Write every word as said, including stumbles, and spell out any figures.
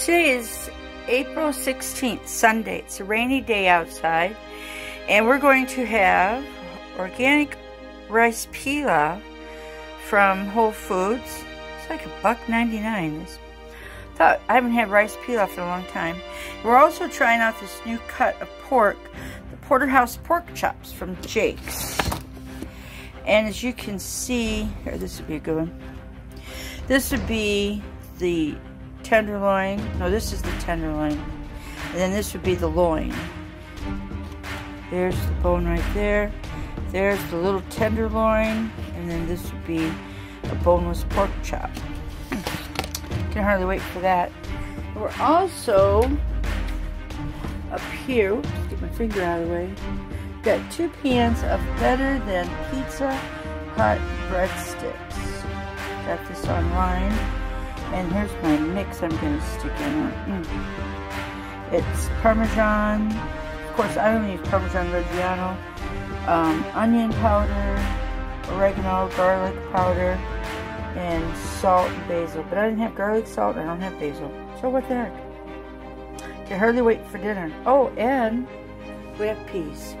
Today is April sixteenth, Sunday. It's a rainy day outside, and we're going to have organic rice pilaf from Whole Foods. It's like a buck ninety-nine. Thought I haven't had rice pilaf in a long time. We're also trying out this new cut of pork, the porterhouse pork chops from Jake's. And as you can see, here, this would be a good one. This would be the tenderloin. No, this is the tenderloin. And then this would be the loin. There's the bone right there. There's the little tenderloin. And then this would be a boneless pork chop. Can hardly wait for that. We're also up here. Oops, get my finger out of the way. Got two pans of Better Than Pizza hot breadsticks. Got this online. And here's my mix I'm going to stick in on. Mm. It's Parmesan. Of course, I only use Parmesan Reggiano. Um, onion powder, oregano, garlic powder, and salt and basil. But I didn't have garlic salt, and I don't have basil. So what the heck? Can hardly wait for dinner. Oh, and we have peas.